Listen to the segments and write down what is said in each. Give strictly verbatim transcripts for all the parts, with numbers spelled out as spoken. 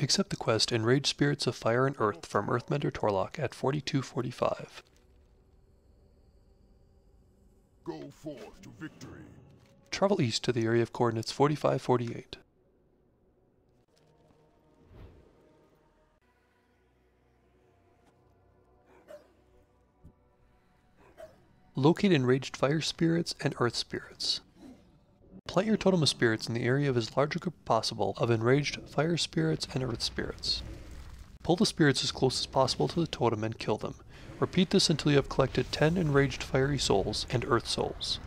Accept the quest Enraged Spirits of Fire and Earth from Earthmender Torlok at forty-two forty-five. Go forth to victory. Travel east to the area of coordinates forty-five forty-eight. Locate enraged fire spirits and earth spirits. Plant your totem of spirits in the area of as large a group possible of enraged fire spirits and earth spirits. Pull the spirits as close as possible to the totem and kill them. Repeat this until you have collected ten enraged fiery souls and earth souls.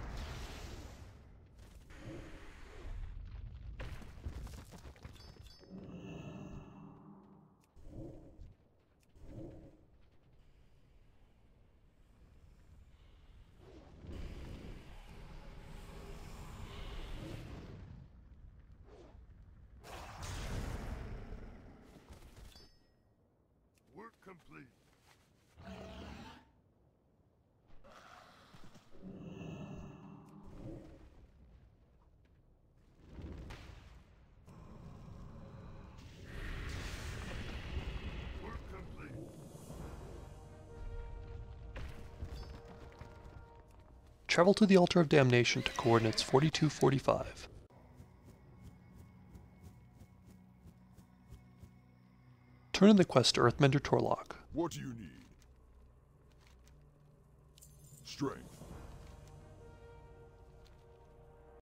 Complete. Work complete. Travel to the Altar of Damnation to coordinates forty-two forty-five. Turn in the quest to Earthmender Torlok. What do you need? Strength.